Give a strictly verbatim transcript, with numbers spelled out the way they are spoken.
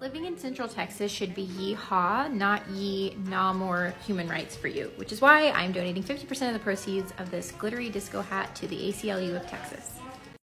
Living in Central Texas should be yee-haw, not yee, nah more human rights for you, which is why I'm donating fifty percent of the proceeds of this glittery disco hat to the A C L U of Texas.